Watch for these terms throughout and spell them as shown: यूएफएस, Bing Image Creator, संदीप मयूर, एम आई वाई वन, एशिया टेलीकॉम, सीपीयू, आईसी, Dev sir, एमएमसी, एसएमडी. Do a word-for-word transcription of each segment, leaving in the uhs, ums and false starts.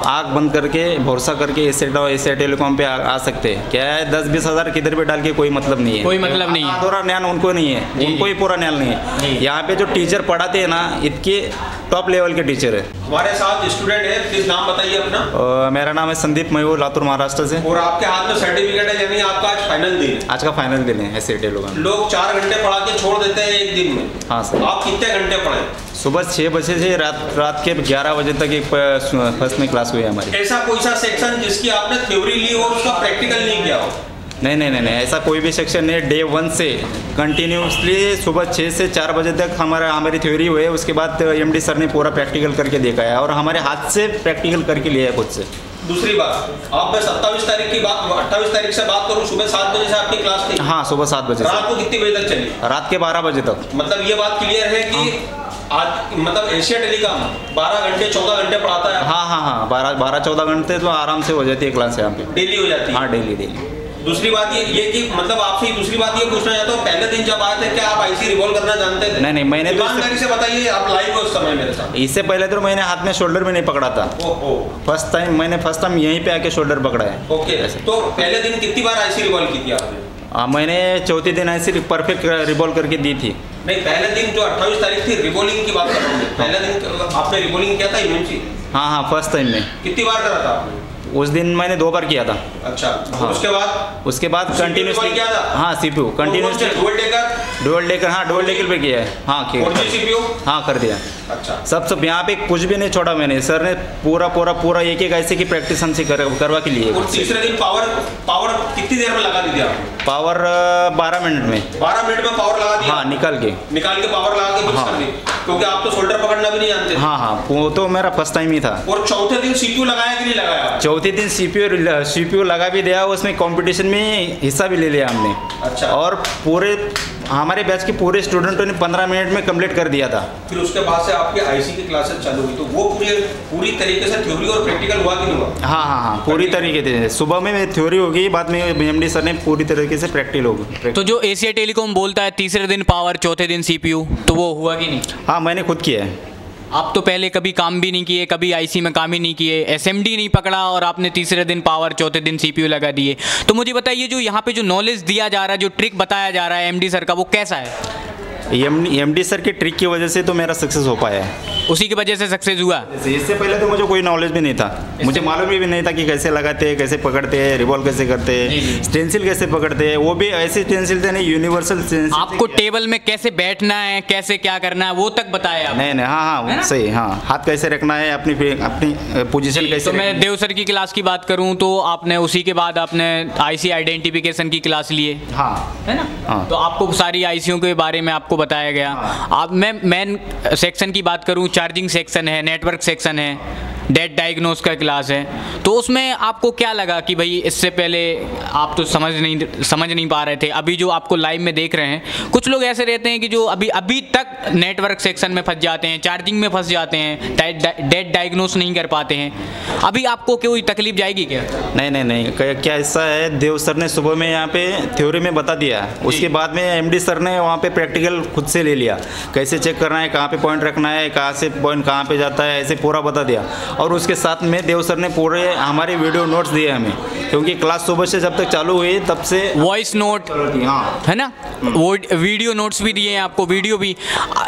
आप आग बंद करके भरोसा करके एशिया एशिया टेलीकॉम पे आ, आ सकते हैं। क्या है दस बीस हज़ार किधर पे डाल के कोई मतलब नहीं है, कोई मतलब नहीं है, पूरा ज्ञान उनको नहीं है, उनको ही पूरा ज्ञान नहीं है। यहाँ पे जो टीचर पढ़ाते हैं ना इतके टॉप लेवल के टीचर है। हमारे साथ स्टूडेंट है, प्लीज नाम बताइए अपना। आ, मेरा नाम है संदीप मयूर, लातूर महाराष्ट्र से। और आपके हाथ में सर्टिफिकेट है, यानी आपका आज फाइनल दिन है। आज का फाइनल दिन है। ऐसे लोग लोग चार घंटे पढ़ा के छोड़ देते हैं एक दिन में। हाँ सर। आप कितने घंटे पढ़े? सुबह छः बजे से रात रात के ग्यारह बजे तक एक फर्स्ट में क्लास हुई है हमारी। ऐसा कोई सा सेक्शन जिसकी आपने थ्योरी ली और उसका प्रैक्टिकल नहीं किया हो? नहीं नहीं नहीं नहीं ऐसा कोई भी सेक्शन है। डे वन से कंटिन्यूसली सुबह छः से चार बजे तक हमारा हमारी थ्योरी हुई है, उसके बाद एमडी सर ने पूरा प्रैक्टिकल करके देखा है और हमारे हाथ से प्रैक्टिकल करके लिया है खुद से। दूसरी बात, आप मैं सत्ताईस तारीख की बात अट्ठाईस तारीख से बात करूं, सुबह सात बजे से आपकी क्लास थी? हाँ, सुबह सात बजे। रात को कितने बजे तक चली? रात के बारह बजे तक। मतलब ये बात क्लियर है कि आज मतलब एशिया टेलीकॉम बारह घंटे चौदह घंटे पढ़ाता है। हाँ हाँ हाँ बारह बारह चौदह घंटे तो आराम से हो जाती है क्लास यहाँ पे, डेली हो जाती है। हाँ डेली डेली। दूसरी बात ये ये कि मतलब आपसे दूसरी बात ये पूछना चाहता हूँ, पहले दिन जब आए थे क्या आप आईसी रिवॉल्व करना जानते थे? नहीं नहीं मैंने तो ईमानदारी से बताइए, आप लाइव हो उस समय मेरे साथ। इससे पहले तो मैंने हाथ में शोल्डर भी नहीं पकड़ा था। ओहो, फर्स्ट टाइम मैंने फर्स्ट टाइम यहीं पे आके शोल्डर पकड़ा है। ओके, तो पहले दिन कितनी बार आईसी रिवॉल्व की थी आपने? हाँ, मैंने चौथी दिन आईसी परफेक्ट रिवॉल्व करके दी थी। नहीं, पहले दिन जो अट्ठाईस तारीख थी रिवॉल्विंग की बात कर रहा हूँ। पहले दिन आपने रिवॉल्विंग किया था एमएमसी? हाँ हाँ फर्स्ट टाइम में। कितनी बार करा था आपने? उस दिन मैंने दो बार किया था। अच्छा। हाँ। उसके बाद उसके बाद कंटिन्यूसली किया था। हाँ, सीपीयू continuously dual decker dual decker हाँ डुअल डेकर पे किया है। हाँ किया सीपीयू। हाँ कर दिया। अच्छा। सब सब यहाँ पे कुछ भी नहीं छोड़ा मैंने। सर ने पूरा पूरा पूरा एक एक ऐसे की प्रैक्टिस हमसे कर, करवा के लिए। तीसरे दिन पावर पावर कितनी देर में लगा दी आप? पावर बारह मिनट में बारह मिनट में पावर लगा दी। हाँ, निकाल के निकाल के पावर लगा के। हाँ, क्योंकि आप तो शोल्डर पकड़ना भी नहीं जानते। हाँ हाँ वो तो मेरा फर्स्ट टाइम ही था। और चौथे दिन सीपीयू लगाया कि नहीं लगाया? चौथे दिन सीपीयू सीपीयू लगा भी दिया, उसमें कंपटीशन में हिस्सा भी ले लिया हमने। अच्छा। और पूरे हमारे बैच के पूरे स्टूडेंटों ने पंद्रह मिनट में कंप्लीट कर दिया था। फिर उसके बाद से आपकी आईसी की क्लासेस चालू हुई, तो वो पूरी पूरी तरीके से थ्योरी और प्रैक्टिकल हुआ कि नहीं हुआ? हाँ हाँ हाँ पूरी तरीके से। सुबह में थ्योरी होगी, बाद में बीएमडी सर ने पूरी तरीके से प्रैक्टिकल होगी। तो जो एशिया टेलीकॉम बोलता है तीसरे दिन पावर चौथे दिन सीपीयू, तो वो हुआ कि नहीं? हाँ, मैंने खुद किया है। आप तो पहले कभी काम भी नहीं किए, कभी आईसी में काम ही नहीं किए, एसएमडी नहीं पकड़ा और आपने तीसरे दिन पावर चौथे दिन सीपीयू लगा दिए। तो मुझे बताइए जो यहाँ पे जो नॉलेज दिया जा रहा है, जो ट्रिक बताया जा रहा है एमडी सर का, वो कैसा है? एमडी सर के ट्रिक की वजह से तो मेरा सक्सेस हो पाया है, उसी की वजह से सक्सेस हुआ। इससे पहले तो मुझे कोई नॉलेज भी नहीं था, मुझे मालूम भी नहीं था कि कैसे लगाते हैं, कैसे पकड़ते हैं, रिवॉल्व कैसे करते हैं, स्टेंसिल कैसे पकड़ते हैं, वो भी ऐसे स्टेंसिल थे नहीं, यूनिवर्सल स्टेंसिल। आपको टेबल में कैसे बैठना है, कैसे क्या करना है, वो तक बताया? नहीं नहीं हाँ हाँ सही। हाँ, हाथ कैसे रखना है, अपनी अपनी पोजिशन कैसे। मैं देव सर की क्लास की बात करूँ तो आपने उसी के बाद आपने आईसी आइडेंटिफिकेशन की क्लास लिए। हाँ, है ना? तो आपको सारी आईसीओ के बारे में आपको बताया गया। आप मैं मेन सेक्शन की बात करूँ, चार्जिंग सेक्शन है, नेटवर्क सेक्शन है, डेट डायग्नोस का क्लास है, तो उसमें आपको क्या लगा कि भाई इससे पहले आप तो समझ नहीं समझ नहीं पा रहे थे, अभी जो आपको लाइव में देख रहे हैं? कुछ लोग ऐसे रहते हैं कि जो अभी अभी तक नेटवर्क सेक्शन में फंस जाते हैं, चार्जिंग में फंस जाते हैं, डेट डायग्नोस नहीं कर पाते हैं। अभी आपको कोई तकलीफ जाएगी क्या? नहीं नहीं नहीं क्या ऐसा है, देव सर ने सुबह में यहाँ पे थ्योरी में बता दिया, उसके बाद में एम डी सर ने वहाँ पर प्रैक्टिकल खुद से ले लिया, कैसे चेक करना है, कहाँ पर पॉइंट रखना है, कहाँ से पॉइंट कहाँ पे जाता है, ऐसे पूरा बता दिया। और उसके साथ में देव सर ने पूरे हमारे वीडियो नोट्स दिए हमें, क्योंकि क्लास सुबह से जब तक चालू हुई तब से वॉइस नोट। हाँ, है ना? वो वीडियो नोट्स भी दिए हैं आपको, वीडियो भी।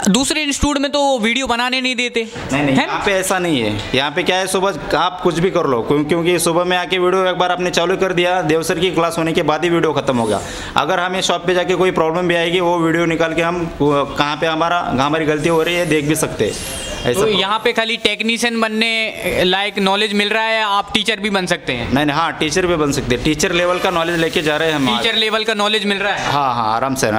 दूसरे इंस्टीट्यूट में तो वीडियो बनाने नहीं देते। नहीं नहीं यहाँ पे ऐसा नहीं है। यहाँ पे क्या है, सुबह आप कुछ भी कर लो, क्योंकि सुबह में आके वीडियो एक बार आपने चालू कर दिया, देव सर की क्लास होने के बाद ही वीडियो खत्म होगा। अगर हमें शॉप पे जाके कोई प्रॉब्लम भी आएगी, वो वीडियो निकाल के हम कहाँ पे हमारा हमारी गलती हो रही है देख भी सकते हैं। तो यहाँ पे खाली टेक्नीशियन बनने लायक नॉलेज मिल रहा है, आप टीचर भी बन सकते हैं? नहीं नहीं हाँ टीचर भी बन सकते हैं, टीचर लेवल का नॉलेज लेके जा रहे हैं हम। टीचर लेवल का नॉलेज मिल रहा है। हाँ हाँ आराम से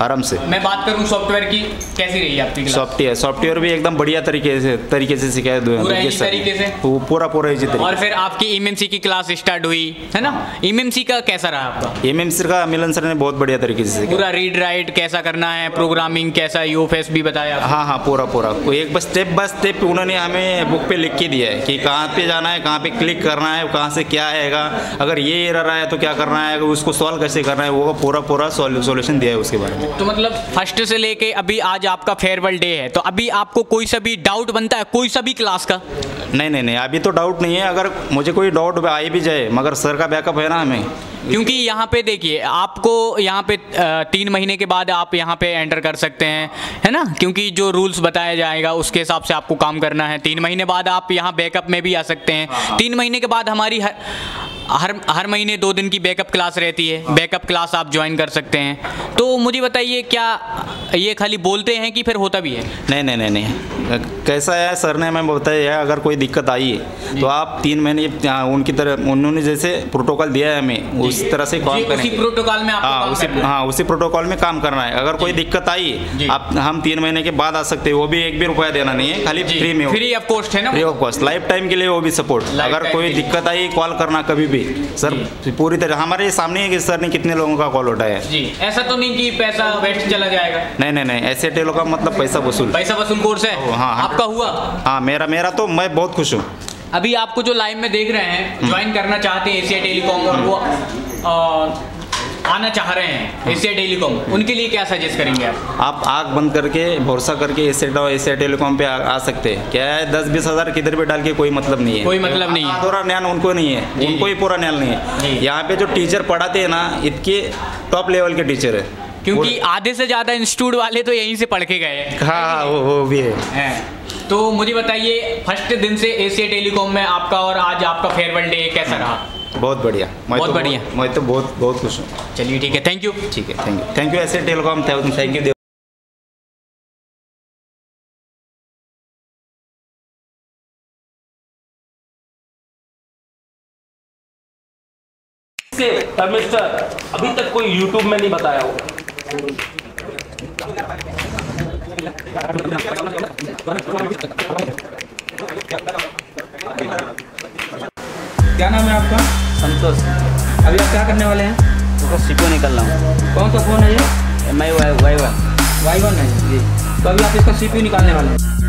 आराम से। मैं बात करूँ सॉफ्टवेयर की, कैसी रही आपकी? सॉफ्टवेयर सॉफ्टवेयर भी एकदम बढ़िया तरीके से तरीके से सिखाया तरीके से पूरा पूरा इसी तरीके। और फिर आपकी एमएमसी की क्लास स्टार्ट हुई, है ना? एमएमसी का कैसा रहा आपका? एमएमसी का मिलन सर ने बहुत बढ़िया तरीके से पूरा रीड राइट कैसा करना है, प्रोग्रामिंग कैसा, यूएफएस भी बताया। हाँ हाँ पूरा पूरा एक स्टेप बाय स्टेप उन्होंने हमें बुक पे लिख के दिया है कि कहाँ पे जाना है, कहाँ पे क्लिक करना है, कहाँ से क्या आएगा, अगर ये एरर आया तो क्या करना है, अगर उसको सॉल्व कैसे करना है, वो पूरा पूरा सॉल्यूशन दिया है उसके बारे में। तो मतलब फर्स्ट से लेके अभी आज आपका फेयरवेल डे है, तो अभी आपको कोई सा भी डाउट बनता है कोई सा भी क्लास का? नहीं नहीं नहीं अभी तो डाउट नहीं है। अगर मुझे कोई डाउट आए भी जाए मगर सर का बैकअप है ना हमें, क्योंकि यहाँ पे देखिए आपको यहाँ पे तीन महीने के बाद आप यहाँ पे एंटर कर सकते हैं, है ना, क्योंकि जो रूल्स बताया जाएगा उसके हिसाब से आपको काम करना है। तीन महीने बाद आप यहाँ बैकअप में भी आ सकते हैं। तीन महीने के बाद हमारी हर हर हर महीने दो दिन की बैकअप क्लास रहती है, बैकअप क्लास आप ज्वाइन कर सकते हैं। तो मुझे बताइए क्या ये खाली बोलते हैं कि फिर होता भी है? नहीं नहीं नहीं नहीं कैसा है सर ने हमें बताया अगर कोई दिक्कत आई है तो आप तीन महीने उनकी तरह उन्होंने जैसे प्रोटोकॉल दिया है हमें उस तरह से काम करना है। उसी प्रोटोकॉल में आप हाँ उसी हाँ उसी प्रोटोकॉल में काम करना है। अगर कोई दिक्कत आई आप हम तीन महीने के बाद आ सकते हैं, वो भी एक भी रुपया देना नहीं है, खाली फ्री में, फ्री ऑफ कॉस्ट है ना, free of cost, lifetime के लिए वो भी सपोर्ट। अगर कोई दिक्कत आई कॉल करना कभी भी सर, पूरी तरह हमारे सामने है कि सर ने कितने लोगों का कॉल उठाया है। जी ऐसा तो नहीं कि पैसा वेस्ट चला जाएगा? नहीं नहीं नहीं एशिया टेलीकॉम मतलब पैसा वसूल, पैसा वसूल कोर्स है। हाँ, हाँ, आपका हुआ? हाँ मेरा मेरा तो मैं बहुत खुश हूँ। अभी आपको जो लाइव में देख रहे हैं ज्वाइन करना चाहते हैं एशिया टेलीकॉम और वो आ, आना चाह रहे हैं एशिया टेलीकॉम, उनके लिए क्या सजेस्ट करेंगे आप? आप आग बंद करके भरोसा करके एशिया एशिया टेलीकॉम पे आ, आ सकते हैं। क्या है दस बीस हज़ार किधर भी डाल के कोई मतलब नहीं है, कोई मतलब नहीं है, पूरा ज्ञान उनको नहीं है, उनको ही पूरा ज्ञान नहीं है। यहाँ पे जो टीचर पढ़ाते हैं ना इतके टॉप लेवल के टीचर है, क्योंकि आधे से ज़्यादा इंस्टीट्यूट वाले तो यहीं से पढ़ के गए। हाँ वो वो भी है। तो मुझे बताइए फर्स्ट दिन से एशिया टेलीकॉम में आपका और आज आपका फेयरवेल डे कैसा रहा? बहुत बढ़िया, मैं बहुत तो बढ़िया बहुत, मैं तो बहुत बहुत खुश हूँ। चलिए ठीक है, थैंक यू। ठीक है thank you, thank you एशिया टेलीकॉम, thank you. Sandeep sir अभी तक कोई यूट्यूब में नहीं बताया होगा। क्या नाम है आपका? संतोष। अभी आप क्या करने वाले हैं? तो सीपीयू निकल रहा हूँ। कौन सा फ़ोन है ये? एम आई वाई वन। Y one है जी। तो अभी आप इसका सीपीयू निकालने वाले हैं।